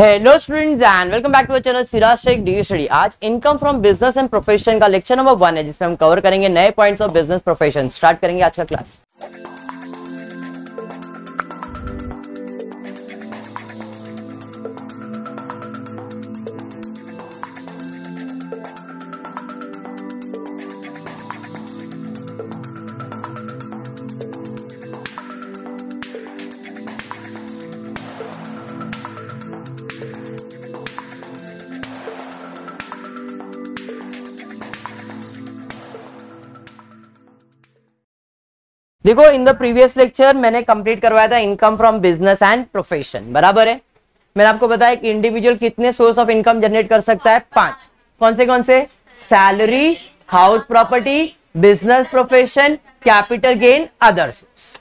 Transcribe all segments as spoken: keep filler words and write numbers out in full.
Hello students and welcome back to our channel Siraj Shaikh do you study. आज income from business and profession का lecture number one है जिसमें हम cover करेंगे नए points of business profession. Start करेंगे आज का क्लास। देखो, इन द प्रीवियस लेक्चर मैंने कंप्लीट करवाया था income from business and profession, बराबर है। मैंने आपको बताया कि इंडिविजुअल कितने सोर्स ऑफ इनकम जनरेट कर सकता है, पांच। कौन से कौन से? Salary, house property, business profession, capital gain, other source.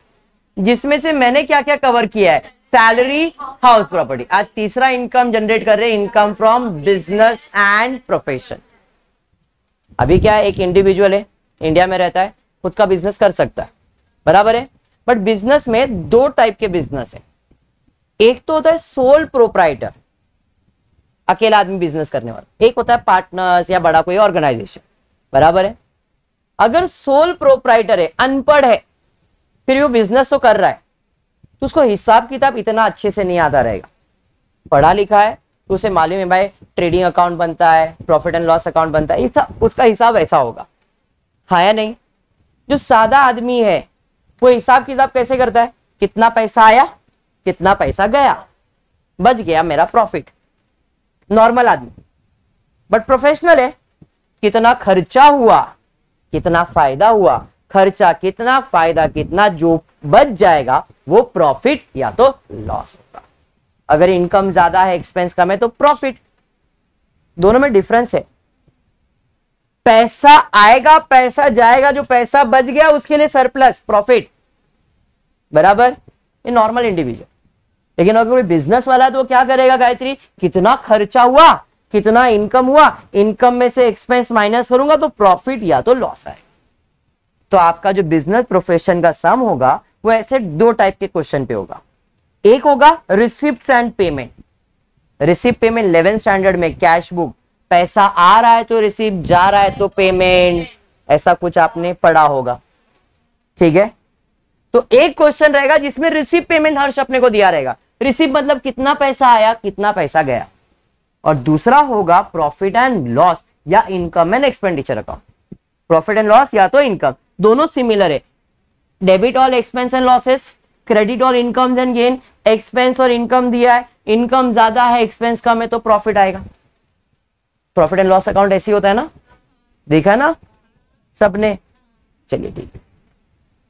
जिसमें से मैंने क्या क्या कवर किया है? Salary, house property. आज तीसरा इनकम जनरेट कर रहे हैं income from business and profession. अभी क्या है, एक इंडिविजुअल है, इंडिया में रहता है, खुद का बिजनेस कर सकता है, बराबर है। बट बिजनेस में दो टाइप के बिजनेस है। एक तो होता है सोल प्रोप्राइटर, अकेला आदमी बिजनेस करने वाला। एक होता है पार्टनर्स या बड़ा कोई ऑर्गेनाइजेशन, बराबर है। अगर सोल प्रोप्राइटर है, अनपढ़ है, फिर वो बिजनेस तो कर रहा है तो उसको हिसाब किताब इतना अच्छे से नहीं आता रहेगा। पढ़ा लिखा है तो उसे मालूम है भाई ट्रेडिंग अकाउंट बनता है, प्रॉफिट एंड लॉस अकाउंट बनता है, उसका हिसाब ऐसा होगा, हाँ या नहीं। जो सादा आदमी है वो हिसाब किताब कैसे करता है? कितना पैसा आया, कितना पैसा गया, बच गया मेरा प्रॉफिट, नॉर्मल आदमी। बट प्रोफेशनल है, कितना खर्चा हुआ, कितना फायदा हुआ, खर्चा कितना, फायदा कितना, जो बच जाएगा वो प्रॉफिट या तो लॉस होगा। अगर इनकम ज्यादा है, एक्सपेंस कम है तो प्रॉफिट। दोनों में डिफरेंस है। पैसा आएगा, पैसा जाएगा, जो पैसा बच गया उसके लिए सरप्लस प्रॉफिट, बराबर, ये नॉर्मल इंडिविजुअल। लेकिन अगर कोई बिजनेस वाला है तो क्या करेगा गायत्री? कितना खर्चा हुआ, कितना इनकम हुआ, इनकम में से एक्सपेंस माइनस करूंगा तो प्रॉफिट या तो लॉस आएगा। तो आपका जो बिजनेस प्रोफेशन का सम होगा वो ऐसे दो टाइप के क्वेश्चन पे होगा। एक होगा receipt and payment. Receipt payment eleventh standard में कैश बुक, पैसा आ रहा है तो रिसीव, जा रहा है तो पेमेंट, ऐसा कुछ आपने पढ़ा होगा, ठीक है। तो एक क्वेश्चन रहेगा जिसमें रिसीव पेमेंट हर्ष अपने को दिया रहेगा। रिसीव मतलब कितना पैसा आया, कितना पैसा गया। और दूसरा होगा प्रॉफिट एंड लॉस या income and expenditure account. Profit and loss या तो इनकम, दोनों सिमिलर है। Debit all expense and losses, credit all income and gain. Expense और इनकम दिया है, इनकम ज्यादा है, एक्सपेंस कम है तो प्रॉफिट आएगा। प्रॉफिट एंड लॉस अकाउंट ऐसी होता है ना, देखा ना सबने। चलिए ठीक है।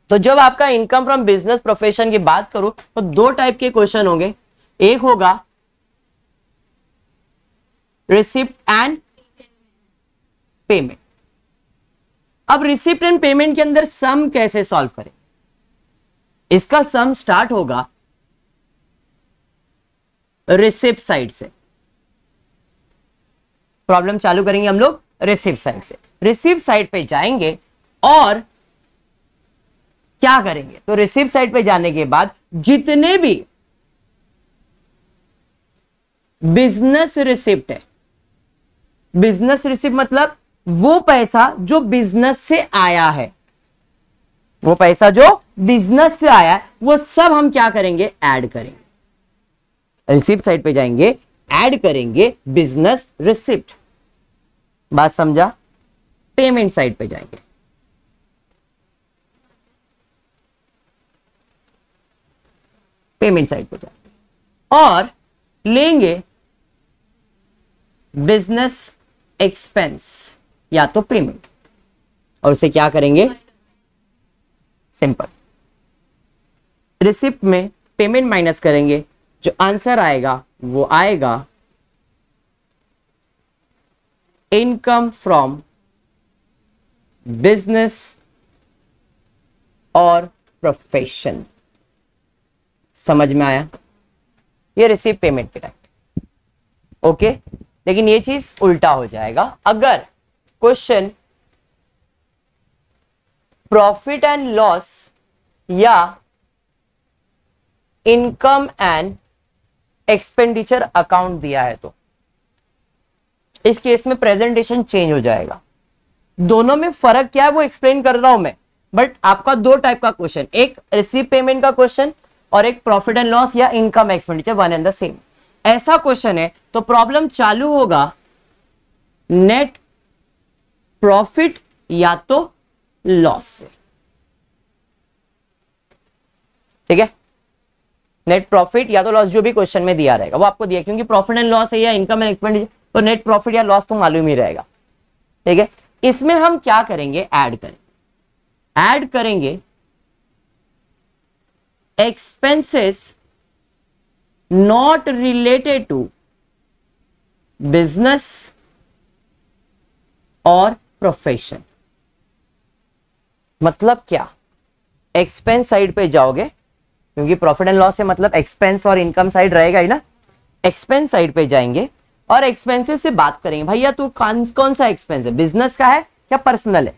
तो जब आपका इनकम फ्रॉम बिजनेस प्रोफेशन की बात करूं तो दो टाइप के क्वेश्चन होंगे। एक होगा रिसिप्ट एंड पेमेंट। अब रिसिप्ट एंड पेमेंट के अंदर सम कैसे सॉल्व करें? इसका सम स्टार्ट होगा रिसिप्ट साइड से। प्रॉब्लम चालू करेंगे हम लोग रिसीप्ट साइड से। रिसीप्ट साइड पे जाएंगे और क्या करेंगे? तो रिसीप्ट साइड पे जाने के बाद जितने भी बिजनेस रिसिप्ट है, बिजनेस रिसिप्ट मतलब वो पैसा जो बिजनेस से आया है, वो पैसा जो बिजनेस से आया है वो सब हम क्या करेंगे? ऐड करेंगे। रिसीप्ट साइड पे जाएंगे, ऐड करेंगे बिजनेस रिसिप्ट। बात समझा? पेमेंट साइड पे जाएंगे, पेमेंट साइड पे जाएंगे और लेंगे बिजनेस एक्सपेंस या तो पेमेंट और उसे क्या करेंगे? सिंपल। रिसिप्ट में पेमेंट माइनस करेंगे, जो आंसर आएगा वो आएगा इनकम फ्रॉम बिजनेस और प्रोफेशन। समझ में आया? ये रिसीव पेमेंट पे टाइप, ओके। लेकिन ये चीज उल्टा हो जाएगा अगर क्वेश्चन प्रॉफिट एंड लॉस या इनकम एंड एक्सपेंडिचर अकाउंट दिया है तो इस केस में प्रेजेंटेशन चेंज हो जाएगा। दोनों में फर्क क्या है वो एक्सप्लेन कर रहा हूं मैं, बट आपका दो टाइप का क्वेश्चन, एक रिसीव पेमेंट का क्वेश्चन और एक प्रॉफिट एंड लॉस या income expenditure one and the same. ऐसा क्वेश्चन है तो प्रॉब्लम चालू होगा नेट प्रॉफिट या तो लॉस से, ठीक है, नेट प्रॉफिट या तो लॉस जो भी क्वेश्चन में दिया रहेगा वो आपको दिया, क्योंकि प्रॉफिट एंड लॉस है या इनकम एंड एक्सपेंडिचर तो नेट प्रॉफिट या लॉस तो मालूम ही रहेगा, ठीक है। इसमें हम क्या करेंगे, ऐड करेंगे, ऐड करेंगे expenses not related to business और प्रोफेशन। मतलब क्या, एक्सपेंस साइड पे जाओगे क्योंकि प्रॉफिट एंड लॉस है मतलब एक्सपेंस और इनकम साइड रहेगा ही ना, एक्सपेंस साइड पे जाएंगे और एक्सपेंसेस से बात करेंगे, भैया तू कौन कौन सा एक्सपेंस है, बिजनेस का है या पर्सनल है।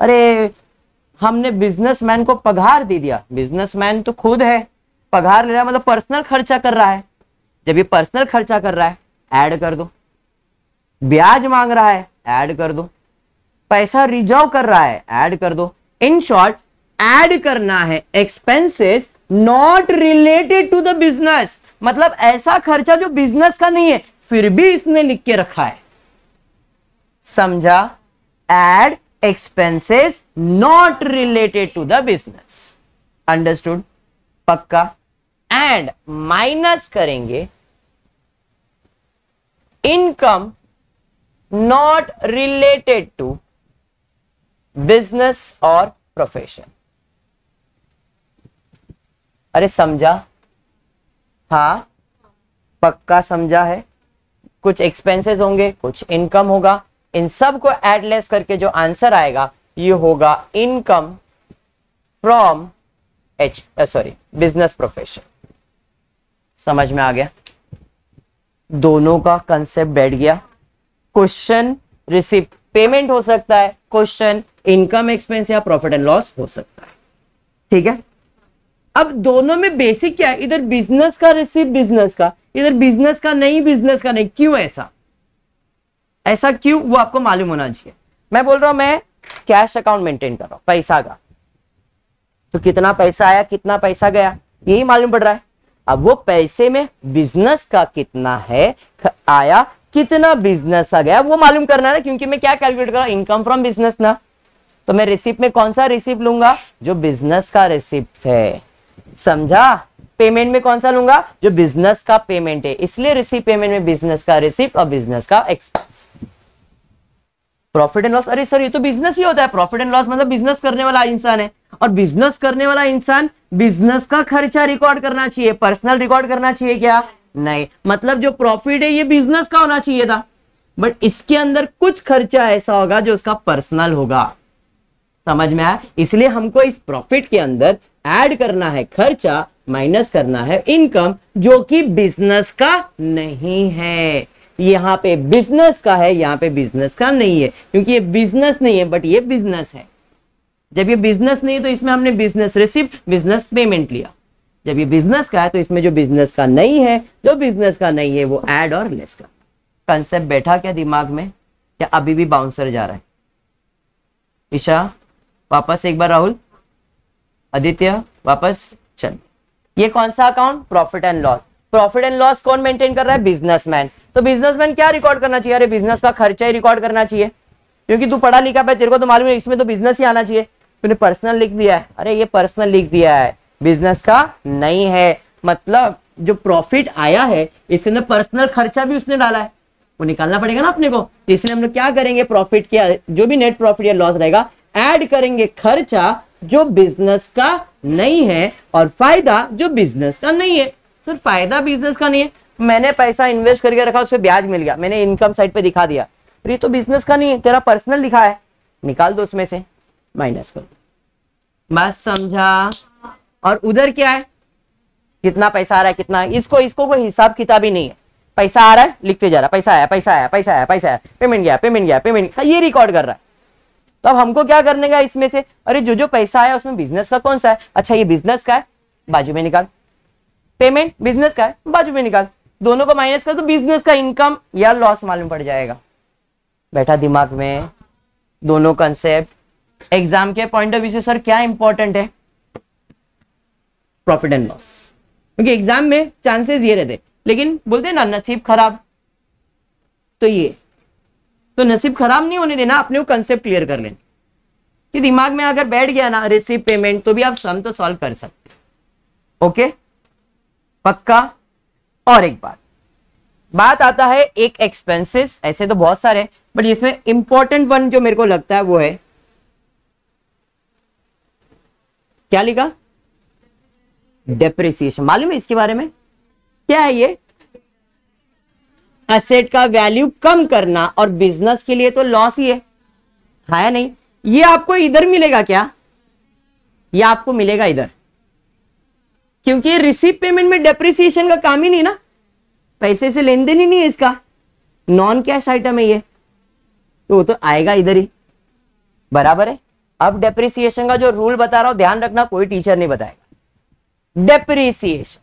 अरे हमने बिजनेसमैन को पगार दे दिया, बिजनेसमैन तो खुद है, पगार ले रहा है मतलब पर्सनल खर्चा कर रहा है, जब ये पर्सनल खर्चा कर रहा है ऐड कर दो, ब्याज मांग रहा है ऐड कर दो, पैसा रिजर्व कर रहा है ऐड कर दो। इन शॉर्ट ऐड करना है expenses not related to the business, मतलब ऐसा खर्चा जो बिजनेस का नहीं है फिर भी इसने लिख के रखा है, समझा, add expenses not related to the business, understood, पक्का। एंड माइनस करेंगे income not related to business और प्रोफेशन। अरे समझा, हाँ पक्का समझा है, कुछ एक्सपेंसेस होंगे कुछ इनकम होगा, इन सब को ऐड लेस करके जो आंसर आएगा ये होगा income from H sorry business profession. समझ में आ गया, दोनों का कंसेप्ट बैठ गया। क्वेश्चन रिसीव पेमेंट हो सकता है, क्वेश्चन इनकम एक्सपेंस या प्रॉफिट एंड लॉस हो सकता है, ठीक है। अब दोनों में बेसिक क्या है, इधर बिजनेस का रिसीव बिजनेस का, इधर बिजनेस का नहीं बिजनेस का नहीं, क्यों ऐसा, ऐसा क्यों वो आपको मालूम होना चाहिए। मैं बोल रहा हूं मैं कैश अकाउंट मेंटेन कर रहा हूं पैसा का, तो कितना पैसा आया कितना पैसा गया यही मालूम पड़ रहा है। अब वो पैसे में बिजनेस का कितना है आया कितना बिजनेस आ गया वो मालूम करना है, क्योंकि मैं क्या कैलकुलेट कर रहा हूं, इनकम फ्रॉम बिजनेस ना, तो मैं रिसिप्ट में कौन सा रिसिप्ट लूंगा, जो बिजनेस का रिसिप्ट है, समझा। पेमेंट में कौन सा लूंगा, जो बिजनेस का पेमेंट है, इसलिए रिसीप्ट पेमेंट में बिजनेस का रिसीप्ट और बिजनेस का एक्सपेंस। प्रॉफिट एंड लॉस, अरे सर ये तो बिजनेस ही होता है, प्रॉफिट एंड लॉस मतलब बिजनेस करने वाला इंसान है, और बिजनेस करने वाला इंसान बिजनेस का खर्चा रिकॉर्ड करना चाहिए, पर्सनल रिकॉर्ड करना चाहिए क्या, नहीं, मतलब जो प्रॉफिट है ये बिजनेस का होना चाहिए था, बट इसके अंदर कुछ खर्चा ऐसा होगा जो उसका पर्सनल होगा, समझ में आया। इसलिए हमको इस प्रॉफिट के अंदर ऐड करना है खर्चा, माइनस करना है इनकम जो कि बिजनेस का नहीं है, यहाँ पे बिजनेस का है यहाँ पे बिजनेस का नहीं है, क्योंकि ये बिजनेस नहीं है बट ये बिजनेस है। जब ये बिजनेस नहीं है तो इसमें हमने बिजनेस रिसीप्ट बिजनेस पेमेंट लिया, जब ये बिजनेस का है तो इसमें जो बिजनेस का नहीं है जो बिजनेस का नहीं है वो ऐड और लेस का। कंसेप्ट बैठा क्या दिमाग में, क्या अभी भी बाउंसर जा रहा है, ईशा वापस एक बार, राहुल आदित्य वापस चल। ये कौन सा account, profit and loss, profit and loss कौन मेंटेन कर रहा है, बिजनेसमैन, तो बिजनेसमैन क्या रिकॉर्ड करना चाहिए, अरे बिजनेस का खर्चा ही रिकॉर्ड करना चाहिए, क्योंकि तू पढ़ा लिखा है तेरे को तो मालूम है इसमें तो बिजनेस ही आना चाहिए, तूने पर्सनल लिख दिया है, अरे ये पर्सनल लिख दिया है बिजनेस का नहीं है, मतलब जो प्रॉफिट आया है इसके अंदर पर्सनल खर्चा भी उसने डाला है वो निकालना पड़ेगा ना अपने को, इसलिए हम लोग क्या करेंगे, प्रॉफिट क्या जो भी नेट प्रॉफिट या लॉस रहेगा ऐड करेंगे खर्चा जो बिजनेस का नहीं है और फायदा जो बिजनेस का नहीं है। सर फायदा बिजनेस का नहीं है, मैंने पैसा इन्वेस्ट करके रखा उस पर ब्याज मिल गया, मैंने इनकम साइड पे दिखा दिया, पर ये तो बिजनेस का नहीं है तेरा पर्सनल लिखा है, निकाल दो उसमें से माइनस कर दो, बस समझा। और उधर क्या है, कितना पैसा आ रहा है कितना, इसको इसको कोई हिसाब किताब ही नहीं है, पैसा आ रहा है लिखते जा रहा है, पैसा आया पैसा आया पैसा आया पैसा आया पेमेंट गया पेमेंट गया पेमेंट ये रिकॉर्ड कर रहा है। तो अब हमको क्या करने का इसमें से, अरे जो जो पैसा आया उसमें बिजनेस का कौन सा है, अच्छा ये बिजनेस का है बाजू में निकाल, पेमेंट बिजनेस का है, बाजू में निकाल, दोनों को माइनस कर तो बिजनेस का इनकम या लॉस मालूम पड़ जाएगा। बैठा दिमाग में दोनों कंसेप्ट। एग्जाम के पॉइंट ऑफ व्यू से सर क्या इंपॉर्टेंट है? प्रॉफिट एंड लॉस, क्योंकि एग्जाम में चांसेस ये रहते, लेकिन बोलते ना नसीब खराब, तो ये तो नसीब खराब नहीं होने देना, अपने वो कंसेप्ट क्लियर कर लेना कि दिमाग में अगर बैठ गया ना रिसीव पेमेंट, तो भी आप सम तो सॉल्व कर सकते। ओके पक्का। और एक बात बात आता है एक एक्सपेंसेस, ऐसे तो बहुत सारे, बट इसमें इंपॉर्टेंट वन जो मेरे को लगता है वो है, क्या लिखा, डेप्रिसिएशन। मालूम है इसके बारे में क्या है? ये एसेट का वैल्यू कम करना, और बिजनेस के लिए तो लॉस ही है, है नहीं? ये आपको इधर मिलेगा क्या? ये आपको मिलेगा इधर, क्योंकि रिसीव पेमेंट में डेप्रिसिएशन का काम ही नहीं ना, पैसे से लेन देन ही नहीं है, इसका नॉन कैश आइटम है ये, तो वो तो आएगा इधर ही, बराबर है। अब डेप्रिसिएशन का जो रूल बता रहा हूं ध्यान रखना, कोई टीचर नहीं बताएगा। डेप्रिसिएशन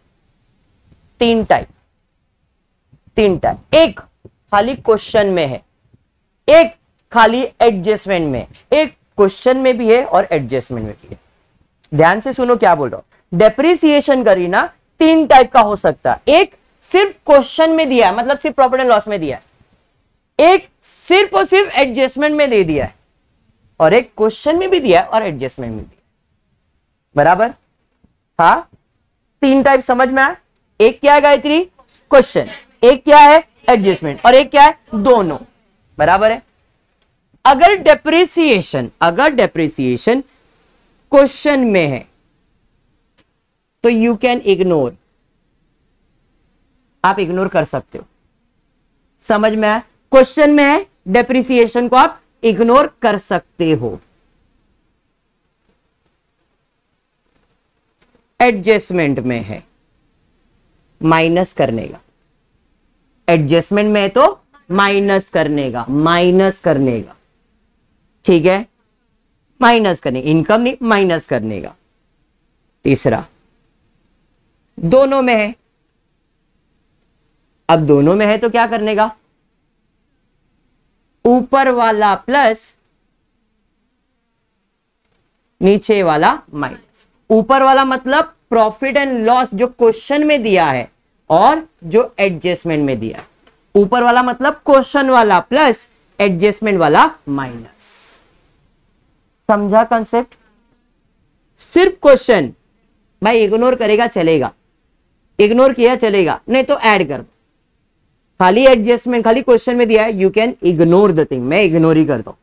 तीन टाइप, तीन टाइप, एक खाली क्वेश्चन में है, एक खाली एडजस्टमेंट में, एक क्वेश्चन में भी है और एडजस्टमेंट में भी है। ध्यान से सुनो क्या बोल रहा हूं, डेप्रिसिएशन करी ना तीन टाइप का हो सकता है, एक सिर्फ क्वेश्चन में दिया है, मतलब सिर्फ प्रॉफिट एंड लॉस में दिया है, एक सिर्फ और सिर्फ एडजस्टमेंट में दे दिया है, और एक क्वेश्चन में भी दिया है और एडजस्टमेंट में दिया, बराबर। हाँ तीन टाइप समझ में आया, एक क्या है गायत्री, क्वेश्चन, एक क्या है एडजस्टमेंट, और एक क्या है दोनों, बराबर है। अगर डेप्रिसिएशन अगर डेप्रिसिएशन क्वेश्चन में है तो यू कैन इग्नोर, आप इग्नोर कर सकते हो, समझ में आया? क्वेश्चन में है डेप्रिसिएशन को आप इग्नोर कर सकते हो। एडजस्टमेंट में है माइनस करने का, एडजस्टमेंट में तो माइनस करने का, माइनस करने का, ठीक है, माइनस करने, इनकम नहीं, माइनस करने का। तीसरा दोनों में है, अब दोनों में है तो क्या करने का, ऊपर वाला प्लस नीचे वाला माइनस। ऊपर वाला मतलब प्रॉफिट एंड लॉस जो क्वेश्चन में दिया है और जो एडजस्टमेंट में दिया है, ऊपर वाला मतलब क्वेश्चन वाला प्लस एडजस्टमेंट वाला माइनस। समझा कॉन्सेप्ट? सिर्फ क्वेश्चन भाई इग्नोर करेगा चलेगा, इग्नोर किया चलेगा, नहीं तो ऐड कर दो। खाली एडजस्टमेंट, खाली क्वेश्चन में दिया है you can ignore the thing, मैं इग्नोर ही करता हूं,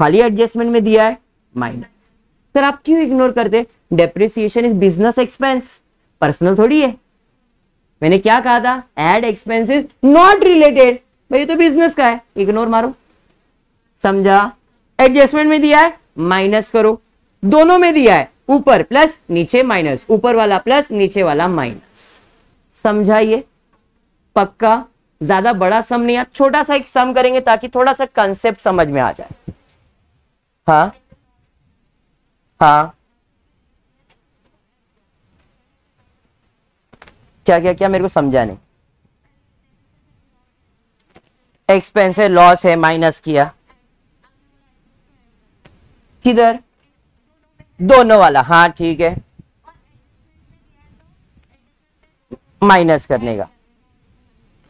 खाली एडजस्टमेंट में दिया है माइनस। सर आप क्यों इग्नोर करते? Depreciation is business expense, personal थोड़ी है। मैंने क्या कहा था, एड एक्सपेंसेस नॉट रिलेटेड, भाई तो बिजनेस का है, इग्नोर मारो, समझा। एडजस्टमेंट में दिया है माइनस करो, दोनों में दिया है ऊपर प्लस नीचे माइनस, ऊपर वाला प्लस नीचे वाला माइनस, समझाइए पक्का। ज्यादा बड़ा सम नहीं है, छोटा सा एक सम करेंगे ताकि थोड़ा सा कंसेप्ट समझ में आ जाए। हाँ हाँ क्या क्या क्या मेरे को समझा नहीं। एक्सपेंस है, लॉस है, माइनस किया किधर, दोनों वाला, हाँ ठीक है, माइनस करने का।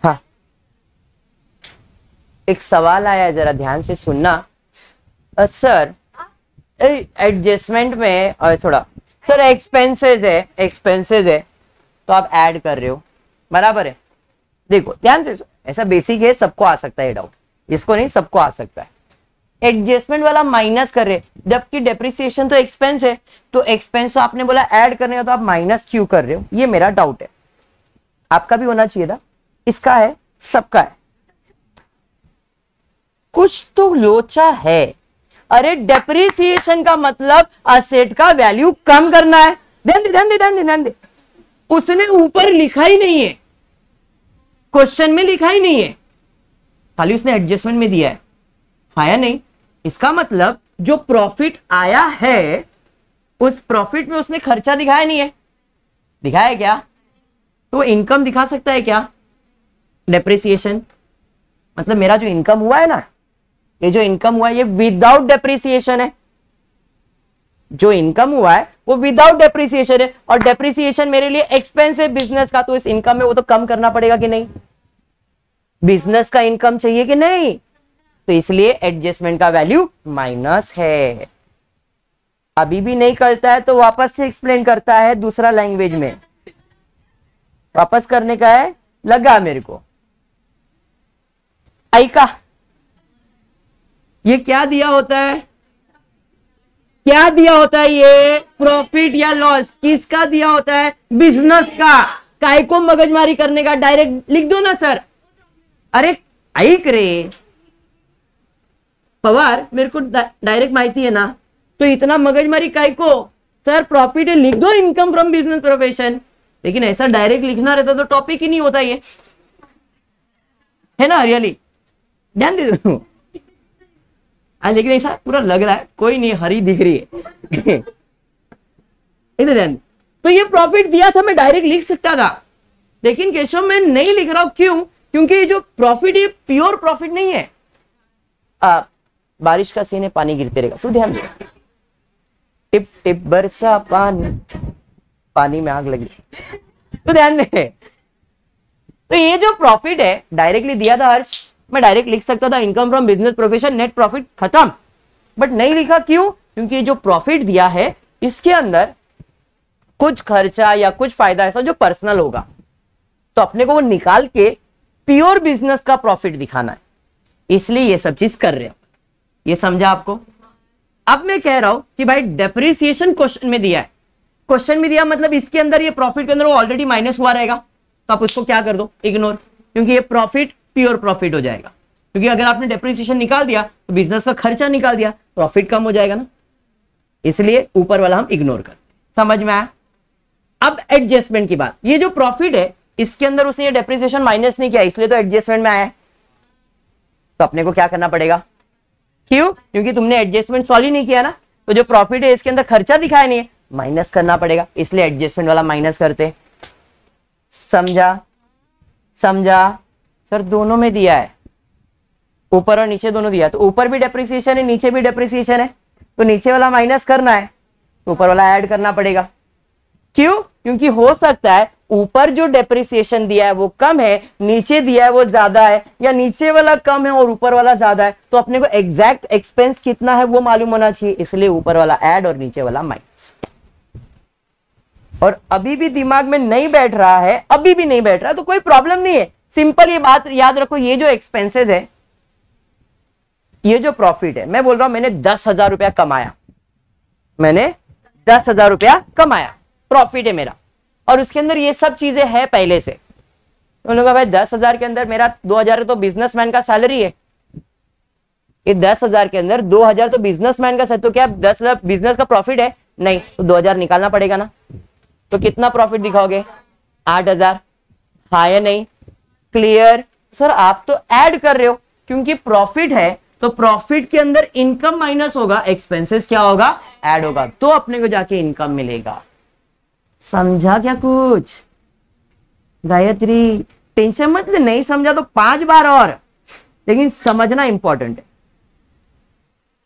हाँ एक सवाल आया, जरा ध्यान से सुनना। आ, सर एडजस्टमेंट में और थोड़ा सर एक्सपेंसेस है, एक्सपेंसेस है तो आप ऐड कर रहे हो, बराबर है। देखो ध्यान से, ऐसा बेसिक है, सबको आ सकता है डाउट, इसको नहीं सबको आ सकता है। एडजस्टमेंट वाला माइनस कर रहे, जबकि डेप्रिसिएशन तो एक्सपेंस है, तो एक्सपेंस तो आपने बोला ऐड करने हो, तो आप माइनस क्यों कर रहे हो? ये मेरा डाउट है, आपका भी होना चाहिए था, इसका है, सबका है, कुछ तो लोचा है। अरे डेप्रिसिएशन का मतलब असेट का वैल्यू कम करना है, ध्यान दे ध्यान दे ध्यान दे ध्यान दे, उसने ऊपर लिखा ही नहीं है, क्वेश्चन में लिखा ही नहीं है, खाली उसने एडजस्टमेंट में दिया है, हाँ या नहीं? इसका मतलब जो प्रॉफिट आया है उस प्रॉफिट में उसने खर्चा दिखाया नहीं है, दिखाया क्या? तो वो इनकम दिखा सकता है क्या? डेप्रिसिएशन, मतलब मेरा जो इनकम हुआ है ना, ये जो इनकम हुआ है ये विदाउट डेप्रिसिएशन है। जो इनकम हुआ है वो विदाउट डेप्रिसिएशन है, और डेप्रिसिएशन मेरे लिए एक्सपेंस है बिजनेस का, तो इस इनकम में वो तो कम करना पड़ेगा कि नहीं, बिजनेस का इनकम चाहिए कि नहीं, तो इसलिए एडजस्टमेंट का वैल्यू माइनस है। अभी भी नहीं करता है तो वापस से एक्सप्लेन करता है दूसरा लैंग्वेज में, वापस करने का है, लगा मेरे को। आइका, ये क्या दिया होता है, क्या दिया होता है ये? प्रॉफिट या लॉस। किसका दिया होता है? बिजनेस का। काय को मगजमारी करने का, डायरेक्ट लिख दो ना सर। अरे ऐक रे पवार, मेरे को डायरेक्ट माहिती है ना, तो इतना मगजमारी काय को। सर प्रॉफिट लिख दो, इनकम फ्रॉम बिजनेस प्रोफेशन, लेकिन ऐसा डायरेक्ट लिखना रहता तो टॉपिक ही नहीं होता ये, है ना। हरियाली ध्यान दे दो, लेकिन ऐसा पूरा लग रहा है, कोई नहीं, हरी दिख रही है इधर ध्यान। तो ये प्रॉफिट दिया था, मैं डायरेक्ट लिख सकता था, लेकिन केशव मैं नहीं लिख रहा हूं। क्यों? क्योंकि ये जो प्रॉफिट ये प्योर प्रॉफिट नहीं है। आ, बारिश का सीन है, पानी गिरते रहेगा, तो ध्यान दे। टिप टिप बरसा पानी, पानी में आग लगी, तो ध्यान दे। तो ये जो प्रॉफिट है डायरेक्टली दिया था हर्ष, मैं डायरेक्ट लिख सकता था income from business profession, net profit, खत्म, बट नहीं लिखा। क्यों? क्योंकि जो प्रॉफिट दिया है इसके अंदर कुछ खर्चा या कुछ फायदा ऐसा जो पर्सनल होगा, तो अपने को वो निकाल के प्योर बिजनेस का प्रॉफिट दिखाना है, इसलिए ये सब चीज कर रहे हो। ये समझा आपको? अब मैं कह रहा हूं कि भाई डेप्रिसिएशन क्वेश्चन में दिया है, क्वेश्चन में दिया मतलब इसके अंदर ये प्रॉफिट के अंदर वो ऑलरेडी माइनस हुआ रहेगा, तो आप उसको क्या कर दो, इग्नोर, क्योंकि ये प्रॉफिट प्योर प्रॉफिट हो जाएगा। क्योंकि अगर आपने डेप्रिसिएशन निकाल दिया तो बिजनेस का खर्चा निकाल दिया, प्रॉफिट कम हो जाएगा ना, इसलिए ऊपर वाला हम इग्नोर करते। समझ में आया? अब एडजस्टमेंट की बात। ये जो प्रॉफिट है इसके अंदर उसने ये डेप्रिसिएशन माइनस नहीं किया, इसलिए तो एडजस्टमेंट में आया है। तो अपने को क्या करना पड़ेगा? क्यों? क्योंकि तुमने एडजस्टमेंट सॉल्व ही नहीं किया ना, तो जो प्रॉफिट है इसके अंदर खर्चा दिखाया नहीं है, माइनस करना पड़ेगा, इसलिए एडजस्टमेंट वाला माइनस करते। समझा? समझा सर? दोनों में दिया है, ऊपर और नीचे दोनों दिया है, तो ऊपर भी डेप्रिसिएशन है, नीचे भी डेप्रिसिएशन है, तो नीचे वाला माइनस करना है, ऊपर वाला ऐड करना पड़ेगा। क्यों? क्योंकि हो सकता है ऊपर जो डेप्रिसिएशन दिया है वो कम है, नीचे दिया है वो ज्यादा है, या नीचे वाला कम है और ऊपर वाला ज्यादा है, तो अपने को एग्जैक्ट एक्सपेंस कितना है वो मालूम होना चाहिए, इसलिए ऊपर वाला ऐड और नीचे वाला माइनस। और अभी भी दिमाग में नहीं बैठ रहा है, अभी भी नहीं बैठ रहा, तो कोई प्रॉब्लम नहीं है। सिंपल ये बात याद रखो, ये जो एक्सपेंसेस है, ये जो प्रॉफिट है, मैं बोल रहा हूं मैंने दस हजार रुपया कमाया, मैंने दस हजार रुपया कमाया, प्रॉफिट है मेरा, और उसके अंदर ये सब चीजें हैं पहले से। उन्होंने कहा भाई दस हजार के अंदर मेरा दो हजार तो बिजनेसमैन का सैलरी है, ये दस हजार के अंदर दो हजार तो बिजनेसमैन का, तो क्या दस हजार बिजनेस का प्रॉफिट है? नहीं, तो दो हजार निकालना पड़ेगा ना, तो कितना प्रॉफिट दिखाओगे? आठ हजार। हाँ या नहीं? क्लियर? सर आप तो ऐड कर रहे हो, क्योंकि प्रॉफिट है तो प्रॉफिट के अंदर इनकम माइनस होगा, एक्सपेंसेस क्या होगा? ऐड होगा, तो अपने को जाके इनकम मिलेगा। समझा क्या कुछ? गायत्री टेंशन मत ले, नहीं समझा तो पांच बार और, लेकिन समझना इंपॉर्टेंट है।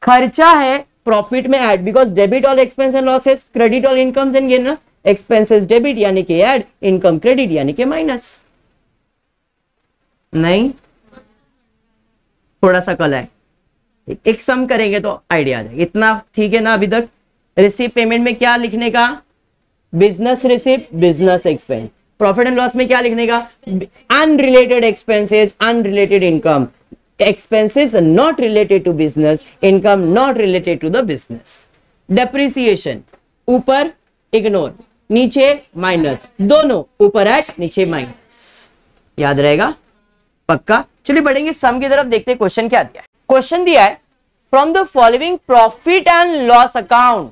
खर्चा है प्रॉफिट में add, because debit all expense and losses, credit all incomes and gain. Expenses debit यानी कि ऐड, इनकम क्रेडिट यानी कि माइनस। नहीं, थोड़ा सा कल है, एक सम करेंगे तो आइडिया आ जाएगा। इतना ठीक है ना अभी तक? रिसीप्ट पेमेंट में क्या लिखने का? Business receipt, business expense. Profit and loss में क्या लिखने का? Unrelated expenses, unrelated income. Expenses not related to business, income not related to the business. Depreciation ऊपर इग्नोर, नीचे माइनस, दोनों ऊपर ऐड नीचे माइनस, याद रहेगा पक्का। चलिए बढ़ेंगे सम की तरफ, देखते हैं क्वेश्चन क्या दिया है। क्वेश्चन दिया है from the following profit and loss account.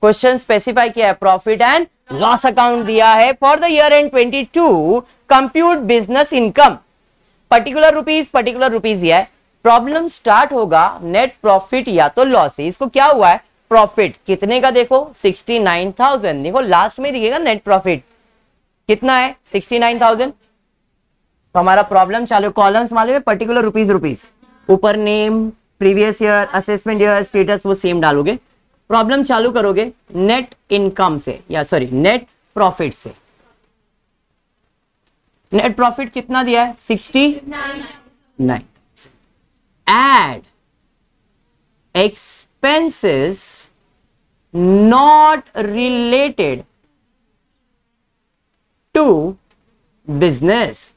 Question specify किया है, प्रॉफिट एंड लॉस अकाउंट दिया है। For the year end twenty two compute business income, particular rupees, particular rupees दिया है। प्रॉब्लम स्टार्ट होगा नेट प्रॉफिट या तो लॉस से। इसको क्या हुआ है? प्रॉफिट कितने का देखो, सिक्सटी नाइन थाउजेंड। देखो लास्ट में दिखेगा नेट प्रॉफिट, कितना है सिक्सटी नाइन थाउजेंड। तो हमारा प्रॉब्लम चालू, कॉलम्स मालूम है पर्टिकुलर रुपीज रुपीज, ऊपर name, previous year, assessment year, status वो सेम डालोगे। प्रॉब्लम चालू करोगे नेट इनकम से या सॉरी नेट प्रॉफिट से। नेट प्रॉफिट कितना दिया है sixty nine. Add expenses not related to business,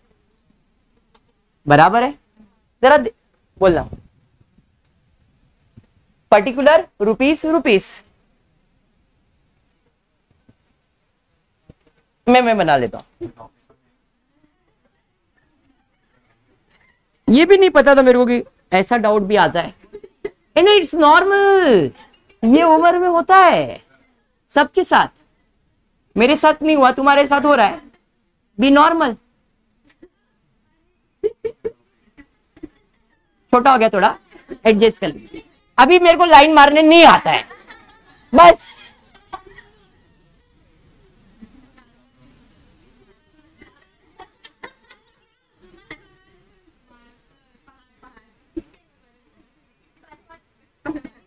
बराबर है? जरा बोलना, पर्टिकुलर रुपीस रुपीस मैं मैं बना लेता हूं। ये भी नहीं पता था मेरे को कि ऐसा डाउट भी आता है, एंड इट्स नॉर्मल, ये उम्र में होता है सबके साथ। मेरे साथ नहीं हुआ, तुम्हारे साथ हो रहा है, बी नॉर्मल। छोटा हो गया थोड़ा, एडजस्ट कर लीजिए। अभी मेरे को लाइन मारने नहीं आता है बस।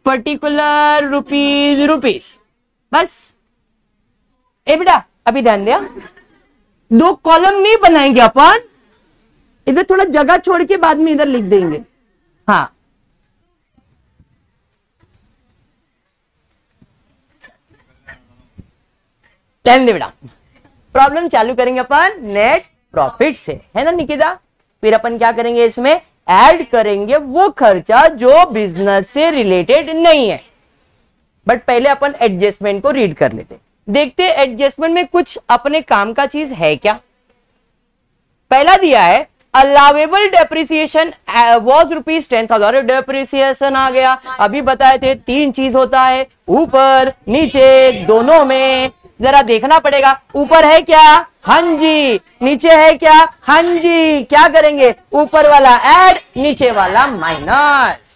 पर्टिकुलर रुपीज रुपीज बस। ए बेटा अभी ध्यान दिया, दो कॉलम नहीं बनाएंगे अपन, इधर थोड़ा जगह छोड़ के बाद में इधर लिख देंगे। हाँ ध्यान दे बेटा, प्रॉब्लम चालू करेंगे अपन नेट प्रॉफिट से, है ना निकिता? फिर अपन क्या करेंगे, इसमें ऐड करेंगे वो खर्चा जो बिजनेस से रिलेटेड नहीं है। बट पहले अपन एडजस्टमेंट को रीड कर लेते, देखते एडजस्टमेंट में कुछ अपने काम का चीज है क्या। पहला दिया है allowable depreciation was rupees ten thousand. Depreciation आ गया, अभी बताए थे तीन चीज होता है, ऊपर नीचे दोनों में। जरा देखना पड़ेगा, ऊपर है क्या? हाँ जी। नीचे है क्या? हाँ जी। क्या करेंगे? ऊपर वाला ऐड, नीचे वाला माइनस।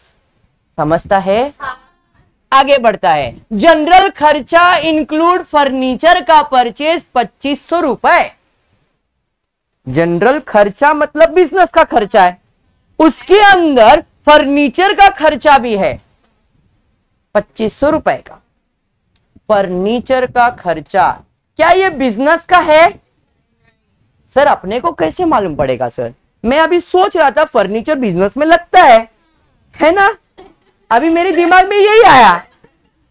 समझता है? आगे बढ़ता है, जनरल खर्चा इंक्लूड फर्नीचर का परचेज पच्चीस सौ रुपए। जनरल खर्चा मतलब बिजनेस का खर्चा है, उसके अंदर फर्नीचर का खर्चा भी है पच्चीस सौ रुपए का। फर्नीचर का खर्चा क्या ये बिजनेस का है? सर अपने को कैसे मालूम पड़ेगा? सर मैं अभी सोच रहा था फर्नीचर बिजनेस में लगता है, है ना? अभी मेरे दिमाग में यही आया,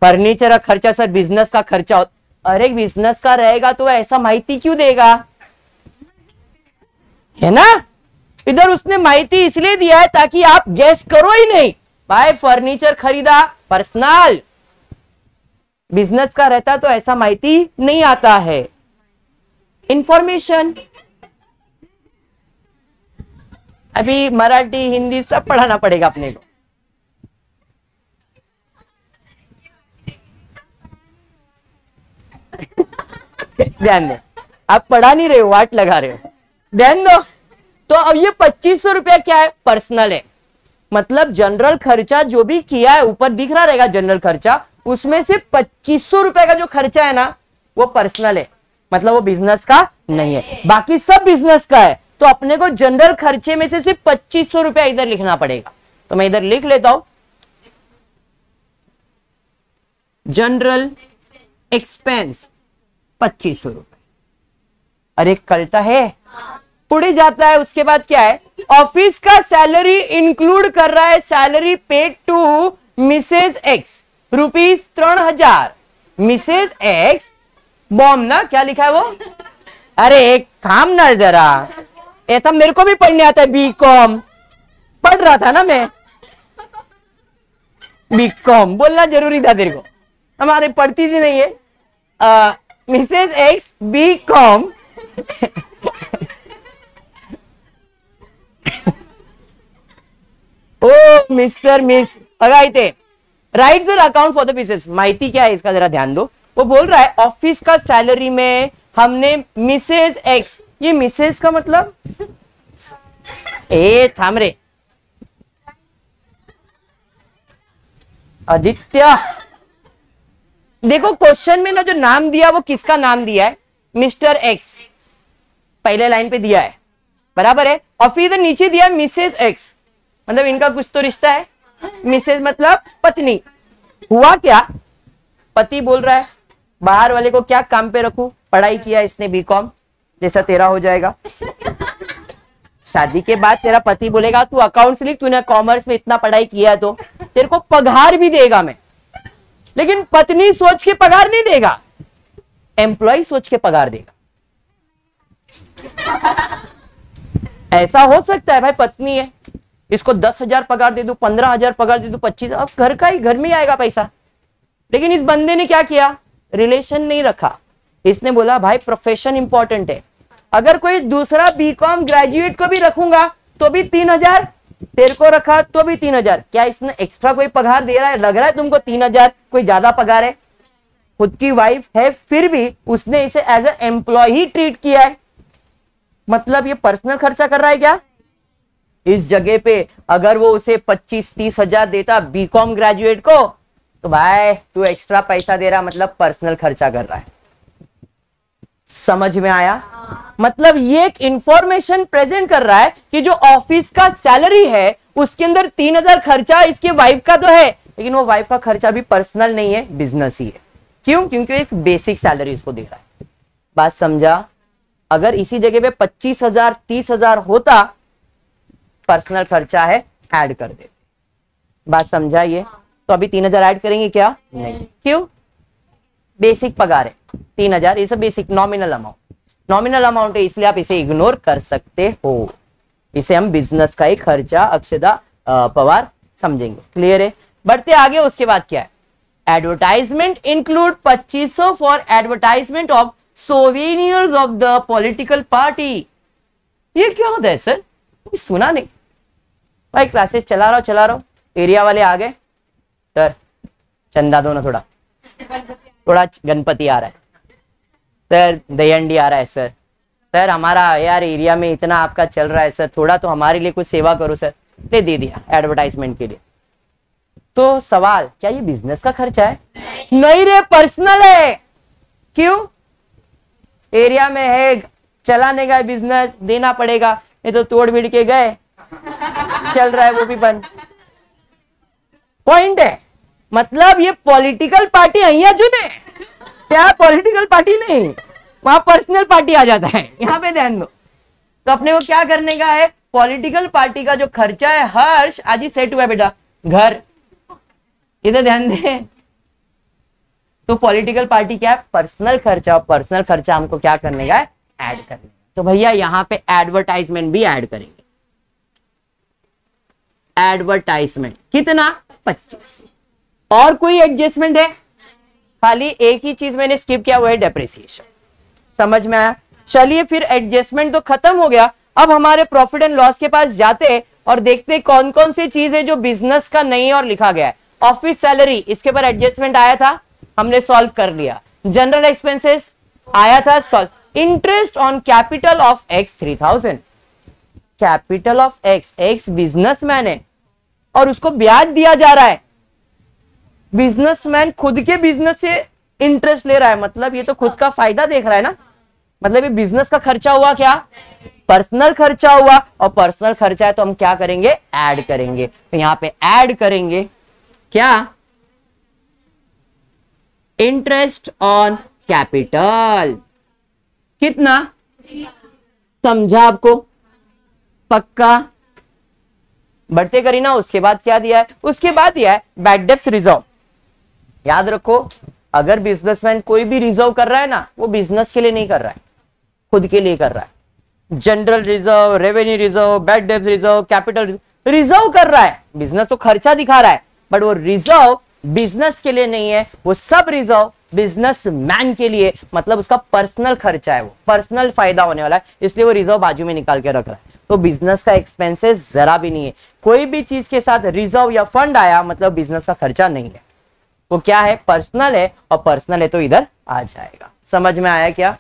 फर्नीचर का खर्चा सर बिजनेस का खर्चा हो। अरे बिजनेस का रहेगा तो ऐसा माहिती क्यों देगा, है ना? इधर उसने माहिती इसलिए दिया है ताकि आप गैस करो ही नहीं। भाई फर्नीचर खरीदा पर्सनल, बिजनेस का रहता तो ऐसा माहिती नहीं आता है। इंफॉर्मेशन अभी मराठी हिंदी सब पढ़ाना पड़ेगा अपने को। ध्यान दो, आप पढ़ा नहीं रहे हो, वाट लगा रहे हो, ध्यान दो। तो अब ये पच्चीस सौ रुपया क्या है? पर्सनल है, मतलब जनरल खर्चा जो भी किया है, ऊपर दिख रहा रहेगा जनरल खर्चा, उसमें से पच्चीस सौ रुपए का जो खर्चा है ना वो पर्सनल है, मतलब वो बिजनेस का नहीं है। बाकी सब बिजनेस का है, तो अपने को जनरल खर्चे में से सिर्फ पच्चीस सौ रुपया इधर लिखना पड़ेगा। तो मैं इधर लिख लेता हूं जनरल एक्सपेंस पच्चीस सौ रुपए। अरे कलता है पूरे जाता है। उसके बाद क्या है? ऑफिस का सैलरी इंक्लूड कर रहा है, salary paid to Mrs X rupees तीन हजार। मिसेज एक्स बॉम ना, क्या लिखा है वो? अरे एक थाम ना जरा, ऐसा मेरे को भी पढ़ने आता है, बी कॉम पढ़ रहा था ना मैं, बी कॉम बोलना जरूरी था तेरे को, हमारे पढ़ती थी नहीं है। मिसेज एक्स बी कॉम ओ मिस्टर मिस अगाइते राइट जर अकाउंट फॉर द बिजनेस। माहिती क्या है इसका जरा ध्यान दो। वो बोल रहा है ऑफिस का सैलरी में हमने मिसेज एक्स, ये मिसेज का मतलब ए थाम रे आदित्य। देखो क्वेश्चन में ना जो नाम दिया वो किसका नाम दिया है? Mister x. पहले लाइन पे दिया है, बराबर है। और फिर इधर नीचे दिया मिसेज एक्स, मतलब इनका कुछ तो रिश्ता है। मिसेज मतलब पत्नी। हुआ क्या, पति बोल रहा है बाहर वाले को क्या काम पे रखूं, पढ़ाई किया इसने बीकॉम, जैसा तेरा हो जाएगा। शादी के बाद तेरा पति बोलेगा तू अकाउंट्स लिख, तूने कॉमर्स में इतना पढ़ाई किया तो तेरे को पगार भी देगा मैं। लेकिन पत्नी सोच के पगार नहीं देगा, एम्प्लॉय सोच के पगार देगा। ऐसा हो सकता है भाई, पत्नी है, इसको दस हजार पगार दे दू, पंद्रह हजार पगार दे दू, पच्चीस, अब घर का ही घर में आएगा पैसा। लेकिन इस बंदे ने क्या किया, रिलेशन नहीं रखा। इसने बोला भाई प्रोफेशन इंपॉर्टेंट है, अगर कोई दूसरा बीकॉम ग्रेजुएट को भी रखूंगा तो भी तीन हजार, तेरे को रखा तो भी तीन हजार। क्या इसने एक्स्ट्रा कोई पगार दे रहा है, लग रहा है तुमको तीन हजार कोई ज्यादा पगार है? खुद की वाइफ है फिर भी उसने इसे एज ए एम्प्लॉय ही ट्रीट किया है। मतलब ये पर्सनल खर्चा कर रहा है क्या? इस जगह पे अगर वो उसे पच्चीस तीस हजार देता बीकॉम ग्रेजुएट को, तो भाई तू एक्स्ट्रा पैसा दे रहा, मतलब पर्सनल खर्चा कर रहा है। समझ में आया? मतलब ये एक इंफॉर्मेशन प्रेजेंट कर रहा है कि जो ऑफिस का सैलरी है उसके अंदर तीन हजार खर्चा इसके वाइफ का तो है, लेकिन वो वाइफ का खर्चा भी पर्सनल नहीं है, बिजनेस ही है। क्यों? क्योंकि एक बेसिक सैलरी इसको दे रहा है। बात समझा? अगर इसी जगह पे पच्चीस हजार तीस हजार होता, पर्सनल खर्चा है ऐड कर देते। बात समझा? ये तो अभी तीन हजार ऐड करेंगे क्या? नहीं। क्यों? बेसिक पगार है तीन हजार, ये सब basic nominal amount, nominal amount है, इसलिए आप इसे इग्नोर कर सकते हो। इसे हम बिजनेस का ही खर्चा अक्षदा पवार समझेंगे। क्लियर है? बढ़ते आगे, उसके बाद क्या है, एडवर्टाइजमेंट इंक्लूड पच्चीस सौ for advertisement of souvenirs of the political party. ये क्या होता है सर, सुना नहीं भाई, क्लासेस चला रहा चला रहा एरिया वाले आ गए, सर चंदा दो ना थोड़ा, थोड़ा गणपति आ रहा है सर, दहीहंडी आ रहा है सर, सर हमारा यार एरिया में इतना आपका चल रहा है सर, थोड़ा तो हमारे लिए कुछ सेवा करो सर, ले दे दिया एडवर्टाइजमेंट के लिए। तो सवाल, क्या ये बिजनेस का खर्चा है? नहीं, नहीं रे, पर्सनल है। क्यों? एरिया में है, चलाने का बिजनेस, देना पड़ेगा, ये तो तोड़ बिड़ के गए, चल रहा है वो भी बंद। पॉइंट है, मतलब ये पॉलिटिकल पार्टी अहिया जुने, क्या पॉलिटिकल पार्टी नहीं, वहां पर्सनल पार्टी आ जाता है, यहाँ पे ध्यान दो। तो अपने को क्या करने का है, पॉलिटिकल पार्टी का जो खर्चा है, हर्ष आज ही सेट हुआ है बेटा, घर इधर ध्यान दे। तो पॉलिटिकल पार्टी क्या है, पर्सनल खर्चा, और पर्सनल खर्चा हमको क्या करने का है, ऐड करने। तो भैया यहाँ पे एडवर्टाइजमेंट भी ऐड करेंगे, एडवर्टाइजमेंट कितना, पच्चीस। और कोई एडजस्टमेंट है? खाली एक ही चीज मैंने स्किप किया, वो है डेप्रिसिएशन। समझ में आया? चलिए फिर एडजस्टमेंट तो खत्म हो गया। अब हमारे प्रॉफिट एंड लॉस के पास जाते हैं और देखते हैं कौन कौन सी चीज है जो बिजनेस का नहीं है और लिखा गया है। ऑफिस सैलरी, इसके पर एडजस्टमेंट आया था, हमने सॉल्व कर लिया। जनरल एक्सपेंसेस आया था, solve. Interest on capital of X three thousand, capital of X, X businessman है और उसको ब्याज दिया जा रहा है। बिजनेसमैन खुद के बिजनेस से इंटरेस्ट ले रहा है, मतलब ये तो खुद का फायदा देख रहा है ना, मतलब ये बिजनेस का खर्चा हुआ क्या, पर्सनल खर्चा हुआ। और पर्सनल खर्चा है तो हम क्या करेंगे, ऐड करेंगे। तो यहां पे ऐड करेंगे क्या, इंटरेस्ट ऑन कैपिटल, कितना, समझा आपको, पक्का? बढ़ते करी ना। उसके बाद क्या दिया है, उसके बाद दिया है बैड डेट्स रिजर्व। याद रखो, अगर बिजनेसमैन कोई भी रिजर्व कर रहा है ना, वो बिजनेस के लिए नहीं कर रहा है, खुद के लिए कर रहा है। General reserve, revenue reserve, bad debts reserve, capital reserve कर रहा है, बिजनेस तो खर्चा दिखा रहा है, बट वो रिजर्व बिजनेस के लिए नहीं है, वो सब रिजर्व बिजनेसमैन के लिए, मतलब उसका पर्सनल खर्चा है, वो पर्सनल फायदा होने वाला है, इसलिए वो रिजर्व बाजू में निकाल के रख रहा है। तो बिजनेस का एक्सपेंसेस जरा भी नहीं है। कोई भी चीज के साथ रिजर्व या फंड आया, मतलब बिजनेस का खर्चा नहीं है, वो क्या है, पर्सनल है, और पर्सनल है तो इधर आ जाएगा। समझ में आया? क्या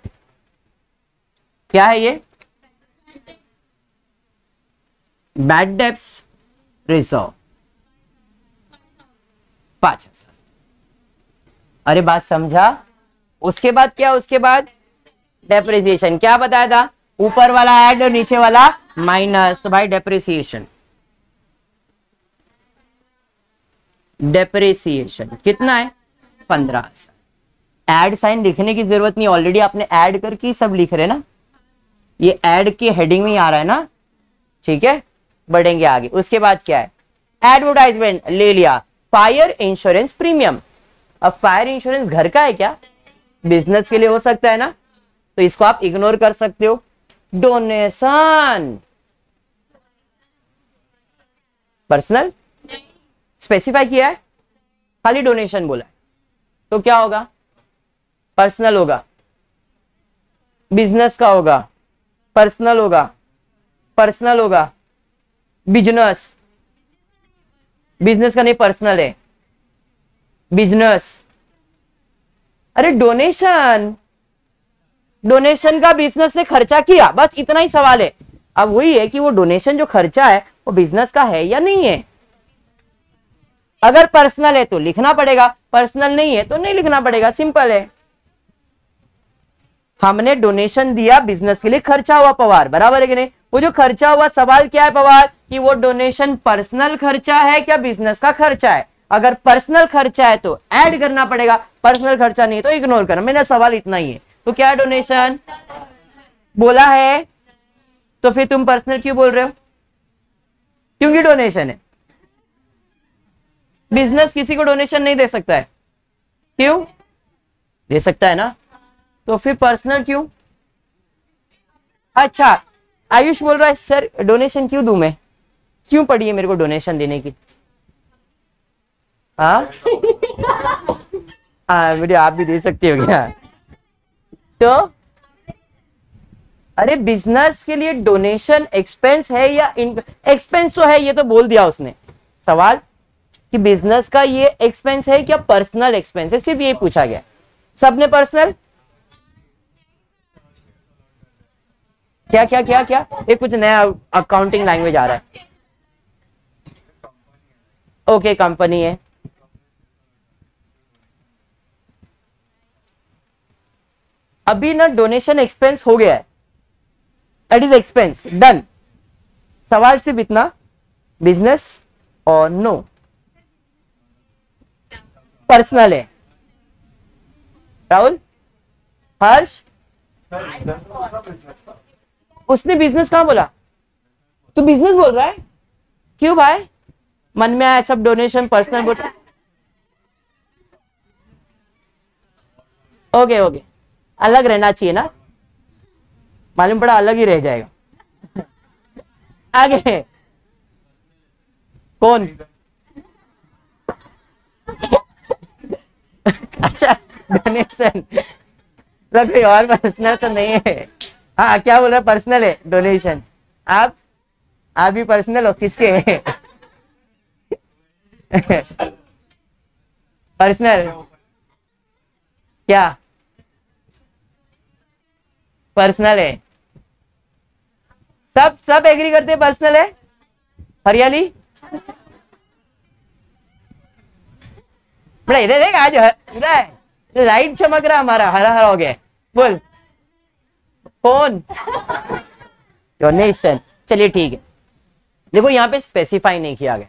क्या है ये, बैड डेट्स रिजर्व, पांच हजार। अरे बात समझा? उसके बाद क्या, उसके बाद डेप्रिसिएशन, क्या बताया था, ऊपर वाला ऐड और नीचे वाला माइनस। तो भाई डेप्रिसिएशन डेप्रिसिएशन कितना है पंद्रह। ऐड साइन लिखने की जरूरत नहीं, ऑलरेडी आपने ऐड करके सब लिख रहे ना, ये ऐड की हेडिंग में आ रहा है ना, ठीक है। बढ़ेंगे आगे, उसके बाद क्या है, एडवर्टाइजमेंट ले लिया, फायर इंश्योरेंस प्रीमियम। अब फायर इंश्योरेंस घर का है क्या, बिजनेस के लिए हो सकता है ना, तो इसको आप इग्नोर कर सकते हो। डोनेशन, पर्सनल स्पेसिफाई किया है, खाली डोनेशन बोला है, तो क्या होगा, पर्सनल होगा, बिजनेस का होगा, पर्सनल होगा, पर्सनल होगा, बिजनेस, बिजनेस का नहीं पर्सनल है, बिजनेस। अरे डोनेशन, डोनेशन का बिजनेस से खर्चा किया, बस इतना ही सवाल है। अब वही है कि वो डोनेशन जो खर्चा है वो बिजनेस का है या नहीं है। अगर पर्सनल है तो लिखना पड़ेगा, पर्सनल नहीं है तो नहीं लिखना पड़ेगा, सिंपल है। हमने डोनेशन दिया, बिजनेस के लिए खर्चा हुआ पवार, बराबर है कि नहीं। वो जो खर्चा हुआ, सवाल क्या है पवार, कि वो डोनेशन पर्सनल खर्चा है क्या बिजनेस का खर्चा है। अगर पर्सनल खर्चा है तो ऐड करना पड़ेगा, पर्सनल खर्चा नहीं है तो इग्नोर करना, मेरा सवाल इतना ही है। तो क्या डोनेशन बोला है, तो फिर तुम पर्सनल क्यों बोल रहे हो, क्योंकि डोनेशन है। बिजनेस किसी को डोनेशन नहीं दे सकता है, क्यों दे सकता है ना, तो फिर पर्सनल क्यों। अच्छा आयुष बोल रहा है सर डोनेशन क्यों दूं मैं, क्यों पड़ी है मेरे को डोनेशन देने की। हाँ मुझे आप भी दे सकते हो क्या। तो अरे बिजनेस के लिए डोनेशन एक्सपेंस है या एक्सपेंस तो है, ये तो बोल दिया उसने। सवाल कि बिजनेस का ये एक्सपेंस है क्या पर्सनल एक्सपेंस है, सिर्फ ये पूछा गया। सबने पर्सनल क्या क्या क्या क्या, ये कुछ नया अकाउंटिंग लैंग्वेज आ रहा है। ओके कंपनी है, अभी ना डोनेशन एक्सपेंस हो गया है, इट इज एक्सपेंस डन। सवाल सिर्फ इतना, बिजनेस और नो पर्सनल है। राहुल हर्ष उसने बिजनेस कहां बोला, तू बिजनेस बोल रहा है क्यों भाई, मन में आया सब डोनेशन पर्सनल बोल। ओके ओके अलग रहना चाहिए ना, मालूम पड़ा अलग ही रह जाएगा। आगे कौन अच्छा डोनेशन कोई और पर्सनल तो नहीं है। हाँ क्या बोल रहा है पर्सनल है डोनेशन, आप आप भी पर्सनल हो किसके पर्सनल क्या पर्सनल है, सब सब एग्री करते पर्सनल है। हरियाली बड़ा इधर देख, आज पूरा लाइट चमक रहा हमारा, हरा हरा हो गया। बोल कौन डोनेशन, चलिए ठीक है। देखो यहाँ पे स्पेसिफाई नहीं किया गया,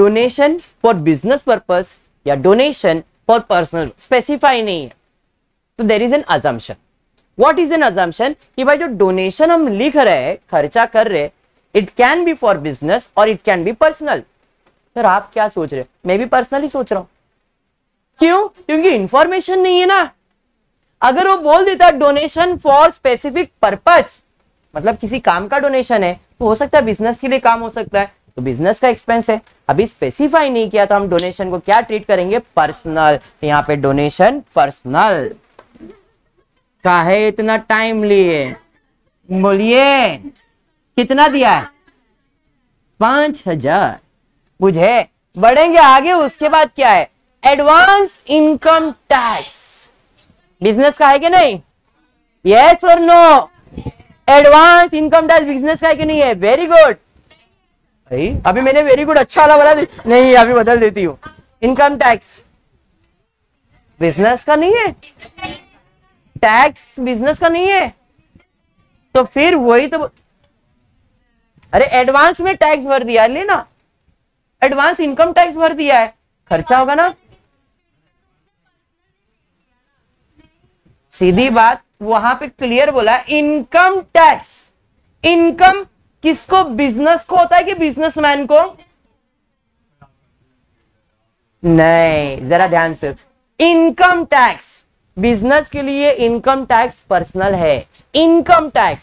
डोनेशन फॉर बिजनेस पर्पस या डोनेशन फॉर पर्सनल, स्पेसिफाई नहीं है। तो there is an assumption, what is an assumption, कि भाई जो डोनेशन हम लिख रहे हैं, खर्चा कर रहे, it can be for business और it can be personal. Sir आप क्या सोच रहे, मैं भी पर्सनल ही सोच रहा हूँ, क्यों, क्योंकि इंफॉर्मेशन नहीं है ना। अगर वो बोल देता डोनेशन फॉर स्पेसिफिक पर्पस, मतलब किसी काम का डोनेशन है तो हो सकता है बिजनेस के लिए काम हो सकता है, तो बिजनेस का एक्सपेंस है। अभी स्पेसिफाई नहीं किया तो हम डोनेशन को क्या ट्रीट करेंगे, पर्सनल। तो यहाँ पे डोनेशन पर्सनल का है। इतना टाइम लिए बोलिए कितना दिया है, पांच हजार। बुझे बढ़ेंगे आगे, उसके बाद क्या है, एडवांस इनकम टैक्स बिजनेस का है कि नहीं, यस और no. Advance income tax business का है कि नहीं है, वेरी गुड। अभी मैंने वेरी गुड अच्छा वाला बता दिया, नहीं अभी बदल देती हूँ। इनकम टैक्स बिजनेस का नहीं है, टैक्स बिजनेस का नहीं है, तो फिर वही तो, अरे एडवांस में टैक्स भर दिया है ना, एडवांस इनकम टैक्स भर दिया है, खर्चा होगा ना, सीधी बात। वहां पे क्लियर बोला इनकम टैक्स, इनकम किसको, बिजनेस को होता है कि बिजनेसमैन को? नहीं, जरा ध्यान से, इनकम टैक्स बिजनेस के लिए, इनकम टैक्स पर्सनल है। इनकम टैक्स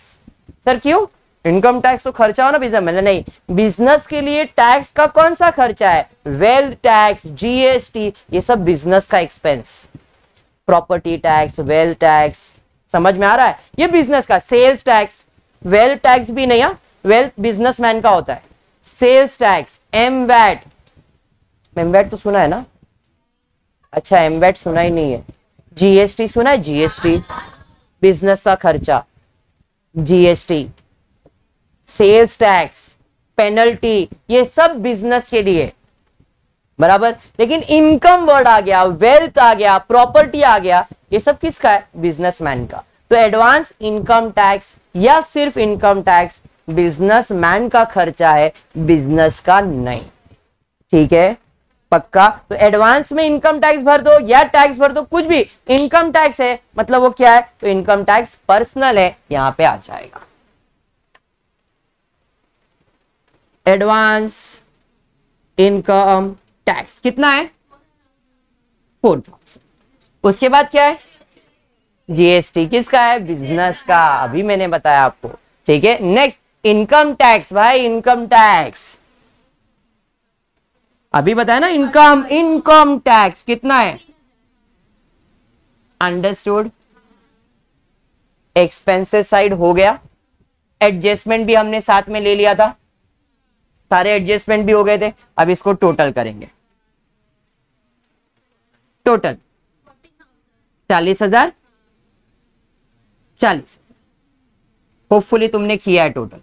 सर क्यों, इनकम टैक्स तो खर्चा हो ना बिजनेस में, नहीं, बिजनेस के लिए टैक्स का कौन सा खर्चा है? वेल्थ टैक्स, जीएसटी, ये सब बिजनेस का expense, property tax, wealth tax, समझ में आ रहा है, ये बिजनेस का। सेल्स टैक्स, वेल्थ टैक्स भी नहीं है, वेल्थ बिजनेसमैन का होता है। सेल्स टैक्स, एमवैट, एमवैट तो सुना है ना, अच्छा एमवैट सुना ही नहीं है। जीएसटी सुना है, जीएसटी बिजनेस का खर्चा, जीएसटी, सेल्स टैक्स, पेनल्टी, ये सब बिजनेस के लिए, बराबर। लेकिन इनकम वर्ड आ गया, वेल्थ आ गया, प्रॉपर्टी आ गया, ये सब किसका है? बिजनेसमैन का। तो एडवांस इनकम टैक्स या सिर्फ इनकम टैक्स बिजनेसमैन का खर्चा है, बिजनेस का नहीं, ठीक है, पक्का। तो एडवांस में इनकम टैक्स भर दो या टैक्स भर दो, कुछ भी, इनकम टैक्स है, मतलब वो क्या है, तो इनकम टैक्स पर्सनल है, यहां पे आ जाएगा। एडवांस इनकम टैक्स कितना है? Four thousand. उसके बाद क्या है? जीएसटी किसका है? बिजनेस का, अभी मैंने बताया आपको, ठीक है। नेक्स्ट इनकम टैक्स, भाई इनकम टैक्स अभी बताया ना, इनकम इनकम टैक्स कितना है? अंडरस्टूड, एक्सपेंसेस साइड हो गया, एडजस्टमेंट भी हमने साथ में ले लिया था, सारे एडजस्टमेंट भी हो गए थे। अब इसको टोटल करेंगे, टोटल चालीस हजार चालीस हजार होपफुली तुमने किया है टोटल,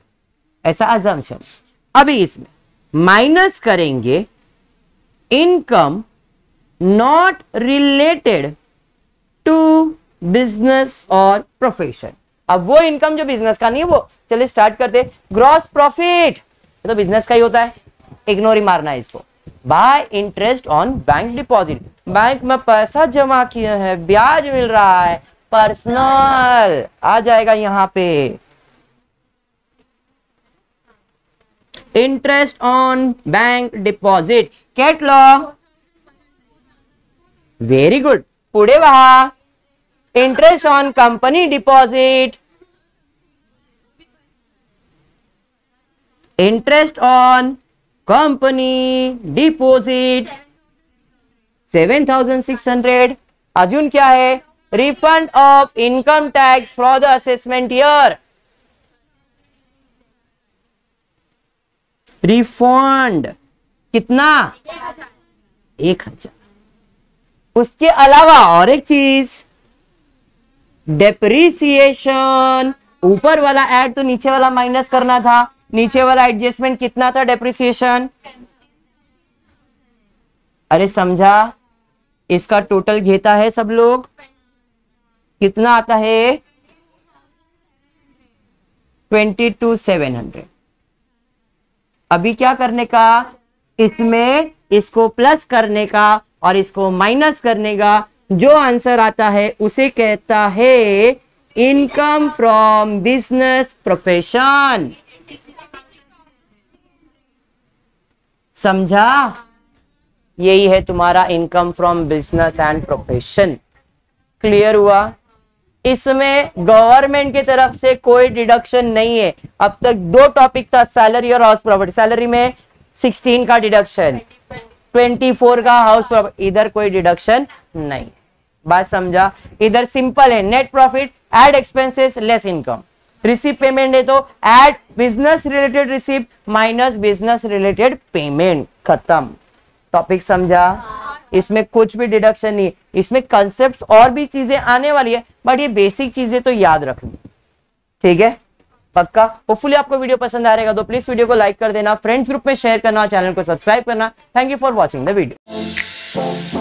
ऐसा अजम्पशन। अभी इसमें माइनस करेंगे income not related to business और प्रोफेशन। अब वो इनकम जो बिजनेस का नहीं है वो, चलिए स्टार्ट करते। ग्रॉस प्रॉफिट तो बिजनेस का ही होता है, इग्नोर ही मारना है इसको। By interest on bank deposit, bank में पैसा जमा किया है, ब्याज मिल रहा है, पर्सनल आ जाएगा यहां पे। इंटरेस्ट ऑन बैंक डिपॉजिट, केटलो, व्हेरी गुड, पुढे वहा। Interest on company deposit, interest on company deposit seven thousand six hundred. अजून क्या है? Refund of income tax for the assessment year, refund कितना? एक हजार। उसके अलावा और एक चीज, डेप्रिसिएशन, ऊपर वाला ऐड तो नीचे वाला माइनस करना था, नीचे वाला एडजस्टमेंट कितना था? डेप्रिसिएशन, अरे समझा, इसका टोटल घेता है सब लोग, कितना आता है? Twenty two seven hundred. अभी क्या करने का, इसमें इसको प्लस करने का और इसको माइनस करने का, जो आंसर आता है उसे कहता है इनकम फ्रॉम बिजनेस प्रोफेशन, समझा? यही है तुम्हारा income from business and profession. Clear हुआ? इसमें गवर्नमेंट की तरफ से कोई डिडक्शन नहीं है। अब तक दो टॉपिक था, सैलरी और हाउस प्रॉपर्टी। सैलरी में सिक्सटीन का डिडक्शन, ट्वेंटी फोर का हाउस प्रॉपर्टी, इधर कोई डिडक्शन नहीं, बात समझा? इधर सिंपल है, net profit add expenses less income. Receipt payment है तो add business related receipt minus business related payment, खत्म टॉपिक, समझा? इसमें कुछ भी डिडक्शन नहीं है। इसमें कॉन्सेप्ट्स और भी चीजें आने वाली है, बट ये बेसिक चीजें तो याद रखनी, ठीक है, पक्का। होपफुली आपको वीडियो पसंद आ रहेगा, तो प्लीज वीडियो को लाइक कर देना, फ्रेंड्स ग्रुप में शेयर करना, चैनल को सब्सक्राइब करना। Thank you for watching the video.